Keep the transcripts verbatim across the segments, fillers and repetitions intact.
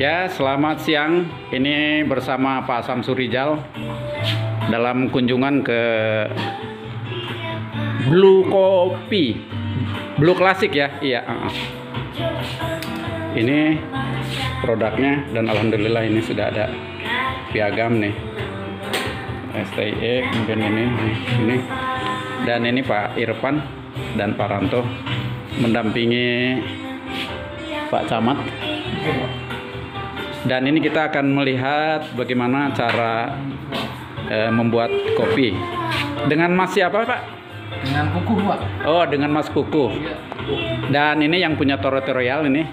Ya, selamat siang. Ini bersama Pak Samsurijal dalam kunjungan ke Blue Kopi, Blue Klasik ya. Iya. Ini produknya dan alhamdulillah ini sudah ada piagam nih. S T I E kemudian ini, ini dan ini Pak Irfan dan Pak Ranto mendampingi Pak Camat. Dan ini kita akan melihat bagaimana cara eh, membuat kopi. Dengan Mas siapa Pak? Dengan Kukuh Pak. Oh, dengan Mas Kukuh. Dan ini yang punya tutorial ini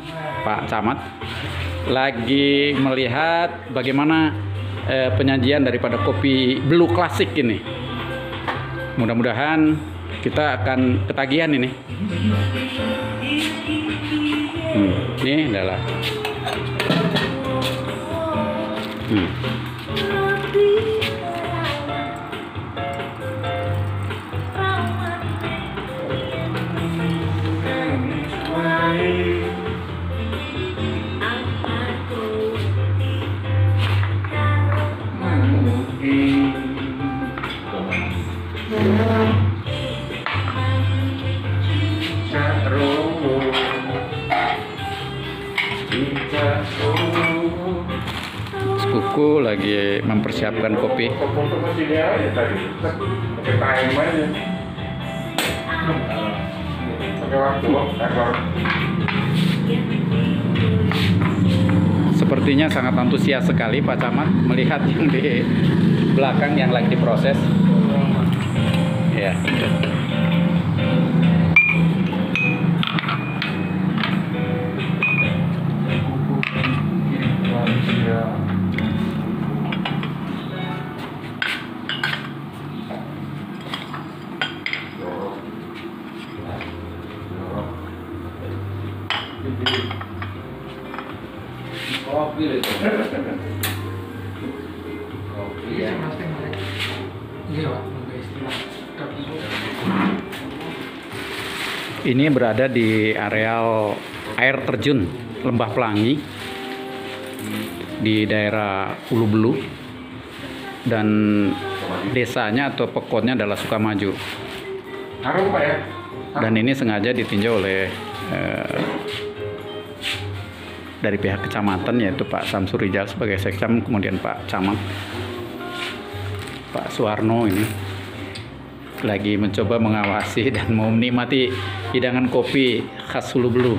Pak Camat lagi melihat bagaimana eh, penyajian daripada kopi Blue Klasik ini. Mudah-mudahan kita akan ketagihan ini. Hmm, ini adalah hmm. Kukuh lagi mempersiapkan kopi. Sepertinya sangat antusias sekali Pak Camat melihat yang di belakang yang lagi diproses. Ya. Kopi ya mas, ini berada di areal air terjun Lembah Pelangi di daerah Ulu Belu dan desanya atau pekonnya adalah Sukamaju. Dan ini sengaja ditinjau oleh eh, dari pihak kecamatan, yaitu Pak Samsurijal sebagai sekcam, kemudian Pak Camat, Pak Suharno ini lagi mencoba mengawasi dan mau menikmati hidangan kopi khas Ulu Belu.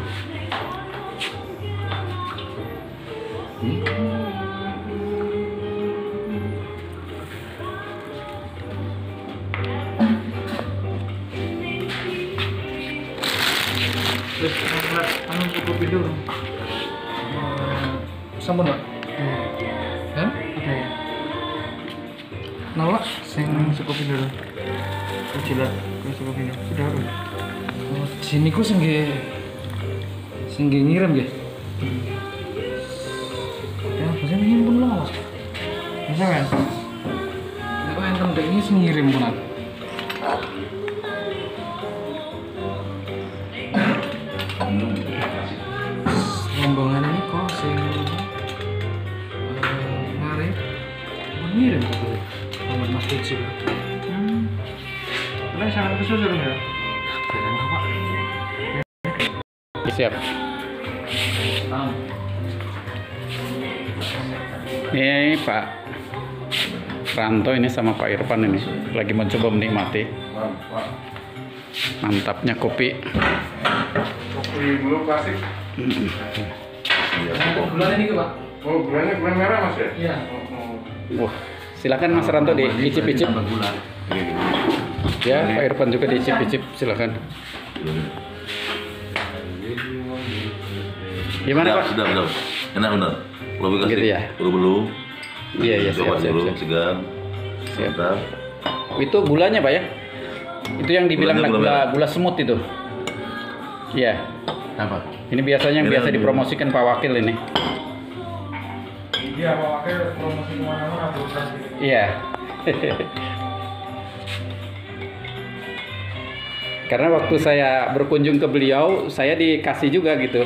Hmm. Terus kita kopi dulu. Sampun, Pak. Kan? Oke. Nah, Pak, sing sekopi dulu. Kecilan, kopi sekopi. Sudah. Oh, sini ku sing nggih. Sing nggih ngirim nggih. Ya, pasen ngirim pun los. Bisa kan? Nek kok enten dene sing ngirim pun. Rombongan ini kok sing Ngarip mengirim teman Mas Kecil. Hmm. Terus sangat kesusahan ya. Siap. Ini Pak Ranto ini sama Pak Irfan ini lagi mencoba menikmati mantapnya kopi. Kopi Blue Klasik. Bulan ini Pak. Oh, bulannya bulan merah Mas ya? Iya. Wah, silakan Mas Ranto dicicip-cicip. Ya, Pak Irfan juga dicicip-cicip, silakan. Gimana Pak? Sudah, sudah. Enak benar. Lebih kasih. Ya. Belum. Iya, iya, siap, siap, siap. Segar. Siap. Itu gulanya Pak ya? Itu yang dibilang gula gula semut itu. Iya. Apa? Ini biasanya yang biasa dipromosikan Pak Wakil ini. Iya, Pak Wakil promosi mana-mana. Iya. Karena waktu saya berkunjung ke beliau, saya dikasih juga gitu.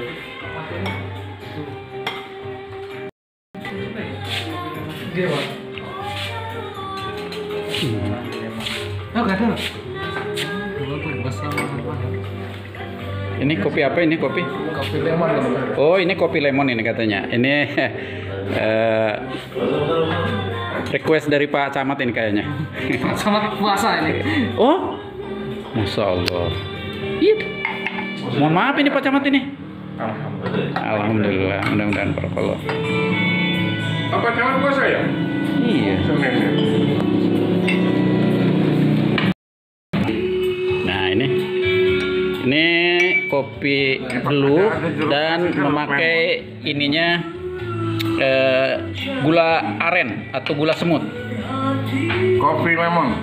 gede pak. Oh gak ada loh. Ini kopi apa ini kopi? Kopi lemon. Oh ini kopi lemon ini katanya. Ini uh, request dari Pak Camat ini kayaknya. Pak Camat puasa ini. Oh, Masya Allah. Mohon maaf ini Pak Camat ini. Alhamdulillah. Alhamdulillah. Mudah-mudahan berkah. Apa Camat puasa ya? Iya. Nah ini, ini kopi blue dan memakai ininya eh, gula aren atau gula semut. Kopi lemon.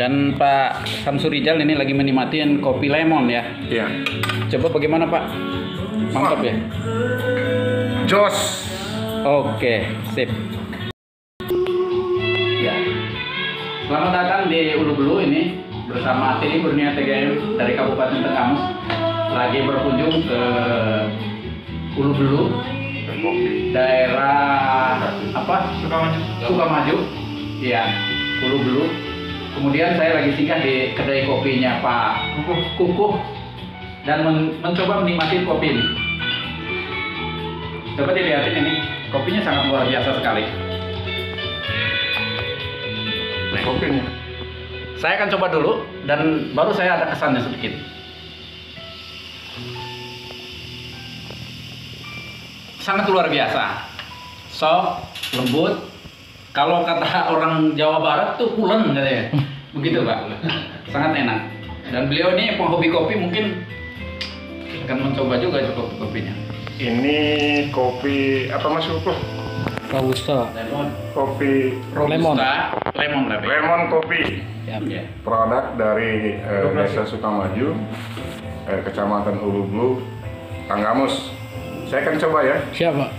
Dan Pak Samsurijal ini lagi menikmatin kopi lemon ya. Iya. Coba bagaimana Pak? Mantap ya. Jos. Oke, sip. Ya. Selamat datang di Ulu Belu ini bersama Tedi Kurnia T G M dari Kabupaten Tanggamus lagi berkunjung ke Ulu Belu, daerah apa? Sukamaju. Sukamaju. Iya, Ulu Belu. Kemudian saya lagi singgah di kedai kopinya Pak Kukuh dan men mencoba menikmati kopi ini. Coba dilihatin ini, kopinya sangat luar biasa sekali. Kopinya. Saya akan coba dulu dan baru saya ada kesannya sedikit. Sangat luar biasa, soft, lembut. Kalau kata orang Jawa Barat tuh pulen katanya, begitu Pak. Sangat enak. Dan beliau ini penghobi kopi, mungkin akan mencoba juga kopi kopinya. Ini kopi apa Mas Kukuh? Robusta. Lemon. Kopi Robusta. Lemon. Lemon, lemon kopi. Ya, ya. Produk dari eh, Desa Sukamaju, eh, Kecamatan Ulu Belu, Tanggamus. Saya akan coba ya. Siap Pak.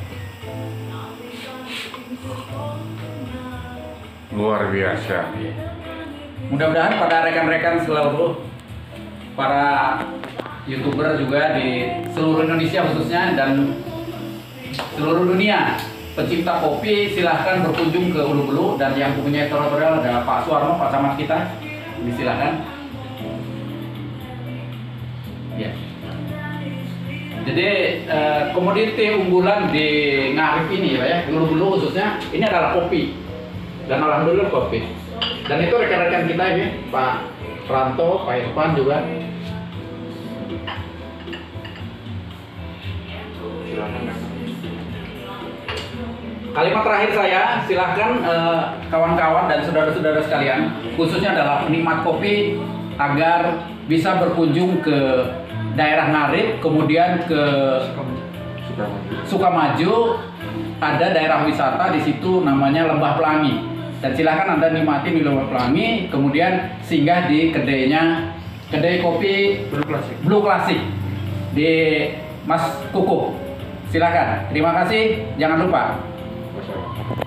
Luar biasa. Mudah-mudahan pada rekan-rekan seluruh para YouTuber juga di seluruh Indonesia khususnya dan seluruh dunia pecinta kopi silahkan berkunjung ke Ulu Belu, dan yang punya editorial ada Pak Suharno, Pak Camat kita, silahkan. Ya. Jadi eh, komoditi unggulan di Ngarip ini ya, ya Ulu Belu khususnya ini adalah kopi. Dan alhamdulillah kopi. Dan itu rekan-rekan kita ini, Pak Ranto, Pak Irfan juga. Kalimat terakhir saya, silahkan kawan-kawan eh, dan saudara-saudara sekalian, khususnya adalah penikmat kopi agar bisa berkunjung ke daerah Ngarip, kemudian ke Sukamaju. Ada daerah wisata di situ namanya Lembah Pelangi. Dan silahkan Anda nikmati di Lembah Pelangi, kemudian singgah di kedainya, kedai kopi Blue Klasik, Blue Klasik di Mas Kukuh. Silahkan. Terima kasih. Jangan lupa.